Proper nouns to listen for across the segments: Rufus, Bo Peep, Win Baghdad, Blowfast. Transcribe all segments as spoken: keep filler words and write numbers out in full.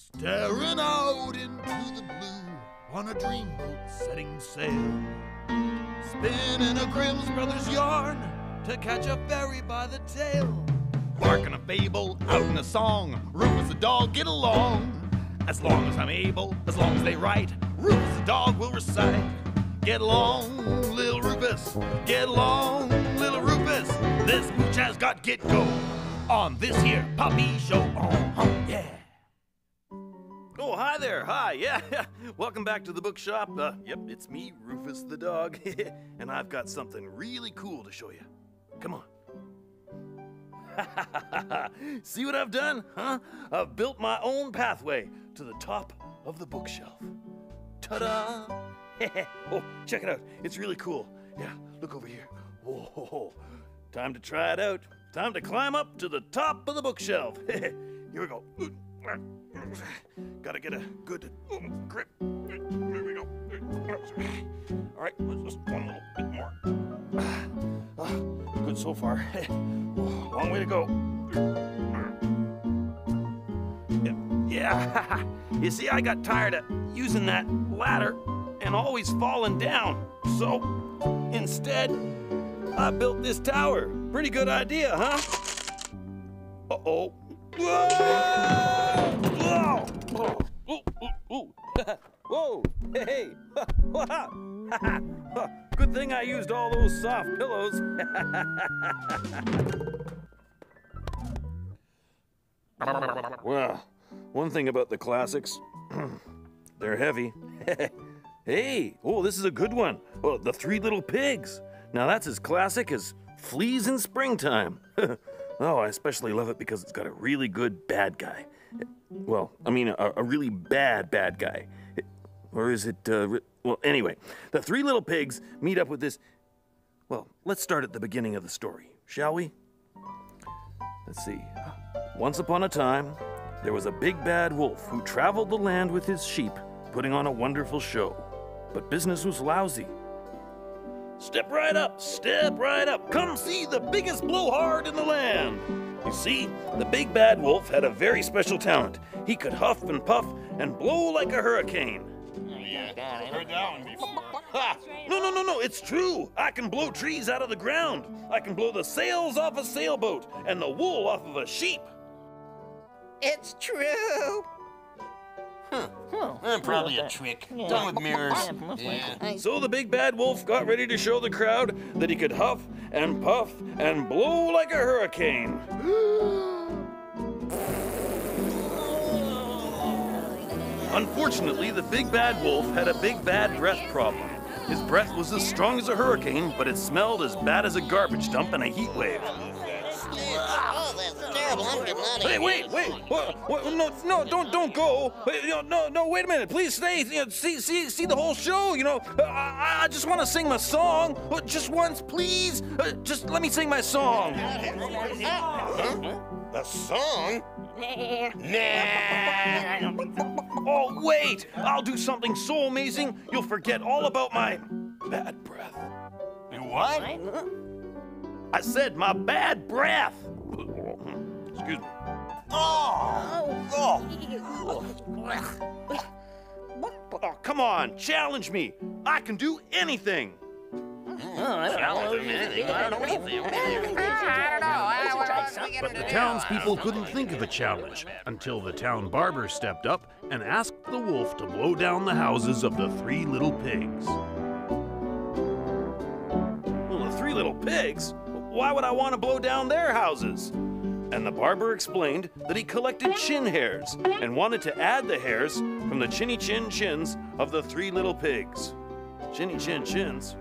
Staring out into the blue on a dreamboat setting sail, spinning a Grimm's Brothers yarn to catch a fairy by the tail. Barking a fable, out in a song, Rufus the dog, get along. As long as I'm able, as long as they write, Rufus the dog will recite. Get along, little Rufus, get along, little Rufus. This mooch has got get-go on this here puppy show. Uh-huh, yeah. Oh, hi there, hi, yeah. Welcome back to the bookshop. Uh, yep, it's me, Rufus the dog, and I've got something really cool to show you. Come on. See what I've done, huh? I've built my own pathway to the top of the bookshelf. Ta-da! Oh, check it out. It's really cool. Yeah, look over here. Whoa, ho, ho. Time to try it out. Time to climb up to the top of the bookshelf. Here we go. Gotta get a good grip. There we go. All right, just one little bit more. Oh, good so far. Long way to go. Yeah, you see, I got tired of using that ladder and always falling down. So instead, I built this tower. Pretty good idea, huh? Uh-oh. Whoa! Whoa! Ooh, ooh, ooh. Whoa! Hey! Hey! Good thing I used all those soft pillows. Well, one thing about the classics, they're heavy. Hey, oh, this is a good one. Oh, The Three Little Pigs. Now that's as classic as Fleas in Springtime. Oh, I especially love it because it's got a really good bad guy. Well, I mean, a, a really bad bad guy. Or is it, uh, well, anyway, the three little pigs meet up with this. Well, let's start at the beginning of the story, shall we? Let's see. Once upon a time, there was a big bad wolf who traveled the land with his sheep, putting on a wonderful show. But business was lousy. Step right up, step right up. Come see the biggest blowhard in the land. You see, the big bad wolf had a very special talent. He could huff and puff and blow like a hurricane. Oh, yeah, I heard that one before. Ha! No, no, no, no, it's true. I can blow trees out of the ground. I can blow the sails off a sailboat and the wool off of a sheep. It's true. Huh. Oh, uh, probably a trick. Yeah. Done with mirrors. Yeah. So the big bad wolf got ready to show the crowd that he could huff and puff and blow like a hurricane. Unfortunately, the big bad wolf had a big bad breath problem. His breath was as strong as a hurricane, but it smelled as bad as a garbage dump and a heat wave. Oh, that's terrible. I'm getting out of here. Hey, wait, wait. What, what, no, no, don't, don't go. No, no, wait a minute. Please stay. See, see, see the whole show, you know. I, I just want to sing my song. Just once, please. Just let me sing my song. Huh? The song? Nah. Oh, wait. I'll do something so amazing, you'll forget all about my bad breath. What? I said my bad breath. Excuse me. Oh! Oh. Oh, come on, challenge me. I can do anything. But the townspeople couldn't think of a challenge until the town barber stepped up and asked the wolf to blow down the houses of the three little pigs. Well, the three little pigs? Why would I want to blow down their houses? And the barber explained that he collected chin hairs and wanted to add the hairs from the chinny chin chins of the three little pigs. Chinny chin chins?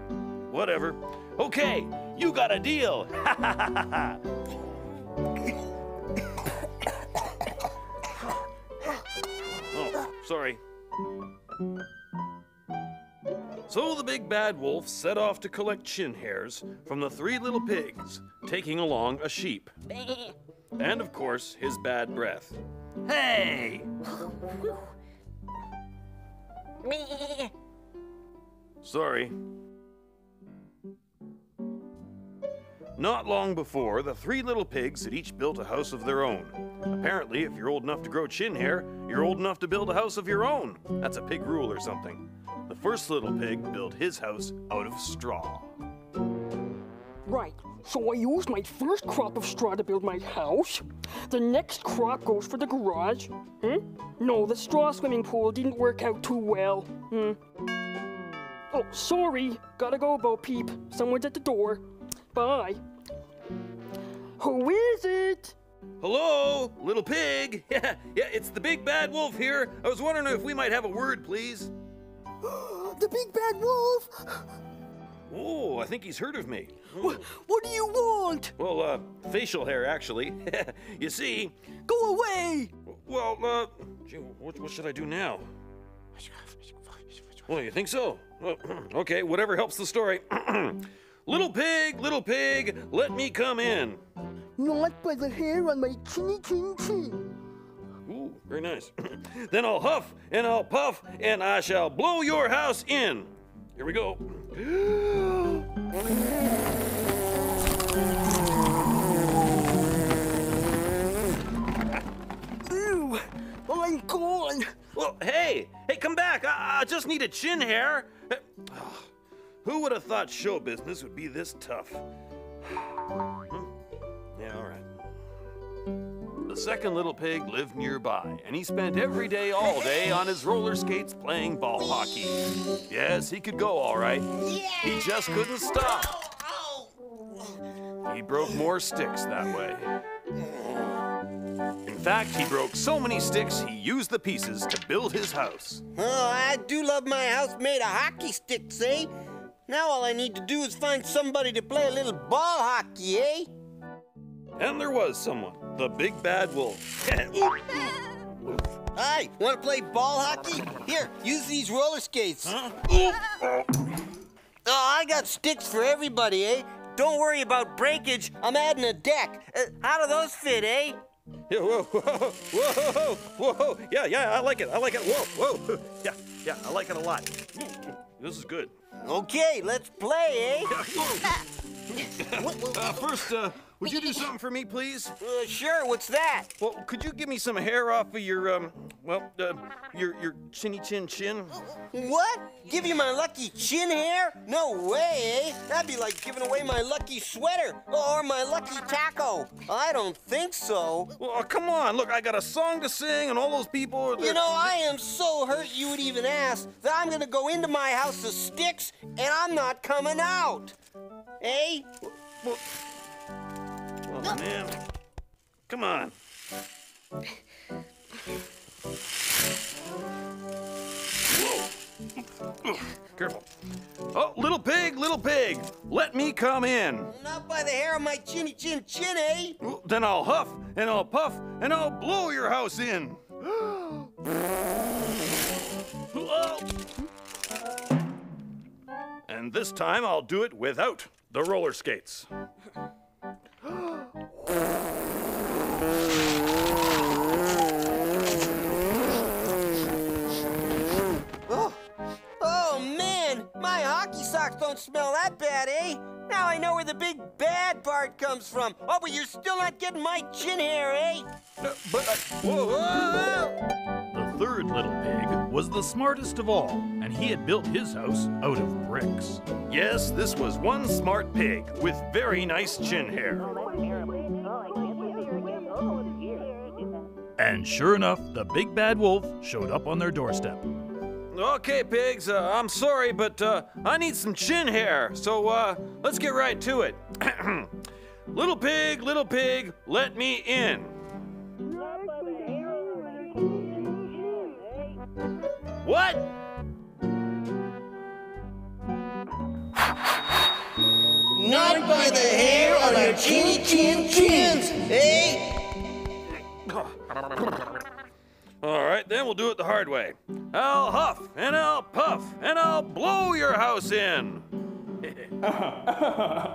Whatever. Okay, you got a deal. Ha ha ha ha. Oh, sorry. So the big bad wolf set off to collect chin hairs from the three little pigs, taking along a sheep. And, of course, his bad breath. Hey! Sorry. Not long before, the three little pigs had each built a house of their own. Apparently, if you're old enough to grow chin hair, you're old enough to build a house of your own. That's a pig rule or something. The first little pig built his house out of straw. Right, so I used my first crop of straw to build my house. The next crop goes for the garage. Hmm? No, the straw swimming pool didn't work out too well. Hmm. Oh, sorry. Gotta go, Bo Peep. Someone's at the door. Bye. Who is it? Hello, little pig. Yeah, yeah, it's the big bad wolf here. I was wondering if we might have a word, please. The big bad wolf? Oh, I think he's heard of me. What, what do you want? Well, uh, facial hair, actually. You see... Go away! Well, uh, gee, what, what should I do now? Well, you think so? Okay, whatever helps the story. Little pig, little pig, let me come in. Not by the hair on my chinny chin chin. Ooh, very nice. Then I'll huff and I'll puff and I shall blow your house in. Here we go. Ooh, I'm gone. Well, hey, hey, come back. I, I just need a chin hair. Oh, who would have thought show business would be this tough? Hmm? Yeah, all right. The second little pig lived nearby, and he spent every day, all day, on his roller skates playing ball hockey. Yes, he could go all right. He just couldn't stop. He broke more sticks that way. In fact, he broke so many sticks, he used the pieces to build his house. Oh, I do love my house made of hockey sticks, eh? Now all I need to do is find somebody to play a little ball hockey, eh? And there was someone, the big bad wolf. Hi, want to play ball hockey? Here, use these roller skates. Huh? Oh, I got sticks for everybody, eh? Don't worry about breakage, I'm adding a deck. Uh, how do those fit, eh? Yeah, whoa, whoa, whoa, whoa, whoa, yeah, yeah, I like it, I like it, whoa, whoa, yeah, yeah, I like it a lot. This is good. Okay, let's play, eh? uh, first, uh, would you do something for me, please? Uh, sure, what's that? Well, could you give me some hair off of your, um, well, uh, your, your chinny chin chin? What? Give you my lucky chin hair? No way, eh? That'd be like giving away my lucky sweater or my lucky taco. I don't think so. Well, come on, look, I got a song to sing and all those people are there. You know, I am so hurt you would even ask that I'm gonna go into my house of sticks and I'm not coming out, eh? Well, oh, man. Come on. Whoa. Careful. Oh, little pig, little pig, let me come in. Not by the hair of my chinny chin chin, eh? Then I'll huff and I'll puff and I'll blow your house in. And this time I'll do it without the roller skates. Oh. Oh, man, my hockey socks don't smell that bad, eh? Now I know where the big bad part comes from. Oh, but you're still not getting my chin hair, eh? Uh, but I... Whoa, whoa. The third little pig was the smartest of all, and he had built his house out of bricks. Yes, this was one smart pig with very nice chin hair. And sure enough, the big bad wolf showed up on their doorstep. Okay, pigs, uh, I'm sorry, but uh, I need some chin hair, so uh, let's get right to it. Little pig, little pig, let me in. What? Not by the hair on our chinny chin chins, eh? All right, then we'll do it the hard way. I'll huff and I'll puff and I'll blow your house in. Well,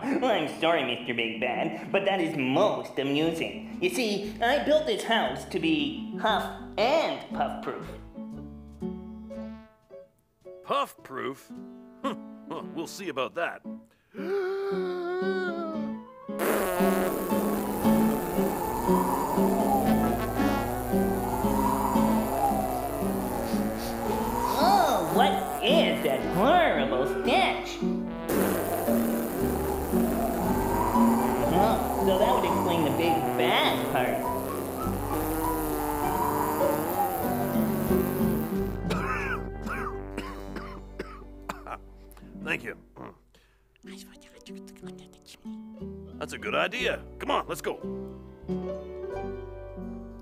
I'm sorry, Mister Big Bad, but that is most amusing. You see, I built this house to be huff and puff proof. Puff proof? Well, we'll see about that. Oh, what is that horrible stench? Oh, so that would explain the big bad part. Thank you. That's a good idea. Come on, let's go.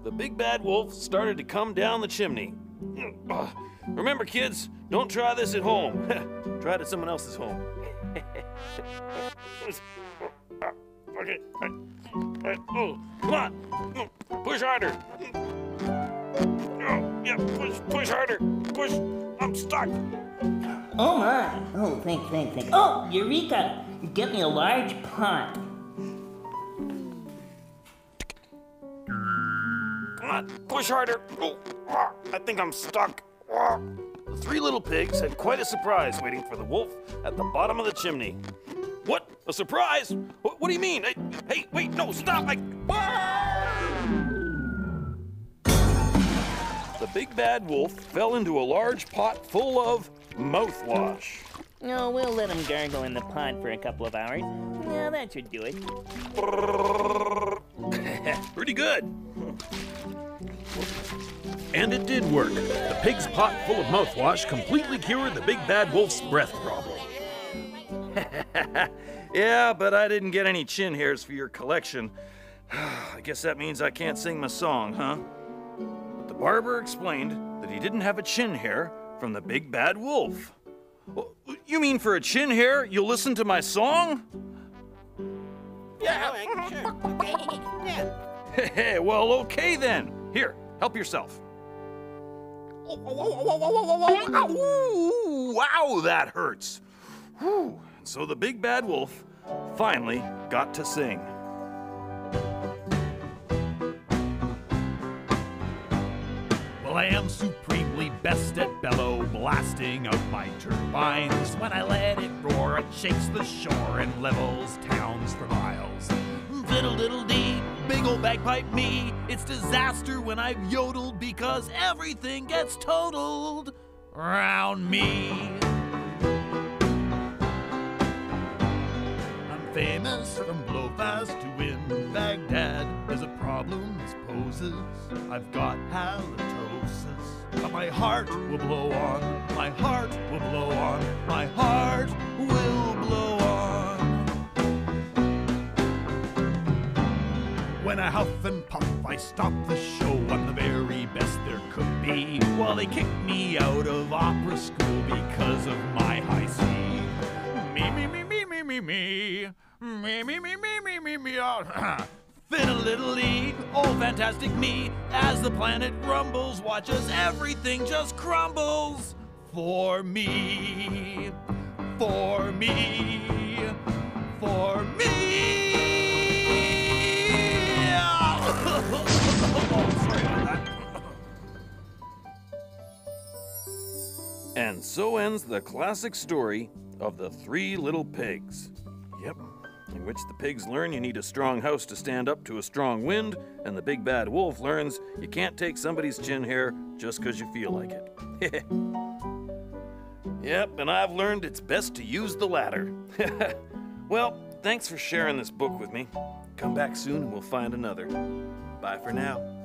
The big bad wolf started to come down the chimney. Remember, kids, don't try this at home. Try it at someone else's home. Okay. Come on. Push harder. Yeah, push, push harder. Push. I'm stuck. Oh my! Oh, think, think, think. Oh, Eureka! Get me a large pond. Come on, push harder. Oh, I think I'm stuck. The three little pigs had quite a surprise waiting for the wolf at the bottom of the chimney. What? A surprise? What, what do you mean? I, hey, wait, no, stop! I... The big bad wolf fell into a large pot full of mouthwash. No, oh, we'll let him gargle in the pond for a couple of hours. Yeah, that should do it. Pretty good. And it did work. The pig's pot full of mouthwash completely cured the big bad wolf's breath problem. Yeah, but I didn't get any chin hairs for your collection. I guess that means I can't sing my song, huh? But the barber explained that he didn't have a chin hair from the big bad wolf. You mean for a chin hair, you'll listen to my song? Yeah. Hey, well, okay then. Here, help yourself. Wow, that hurts. And so the big bad wolf finally got to sing. Well, I am supremely best at bellow blasting of my turbines. When I let it roar, it shakes the shore and levels towns for miles. Diddle diddle dee, big ol' bagpipe me. It's disaster when I've yodeled because everything gets totaled round me. I'm famous from Blowfast to Win Baghdad. There's a problem this poses. I've got halitosis. But my heart will blow on, my heart will blow on, my heart will blow on. When I huff and puff, I stop the show. I'm the very best there could be. Well, they kicked me out of opera school because of my high C. Me, me, me, me, me, me, me. Me, me, me, me, me, me, me. Fiddle-diddle-dee, oh fantastic me. As the planet rumbles, watch as everything just crumbles. For me, for me, for me. Oh, sorry about that. And so ends the classic story of the three little pigs. Yep. In which the pigs learn you need a strong house to stand up to a strong wind, and the big bad wolf learns you can't take somebody's chin hair just because you feel like it. Yep, and I've learned it's best to use the latter. Well, thanks for sharing this book with me. Come back soon and we'll find another. Bye for now.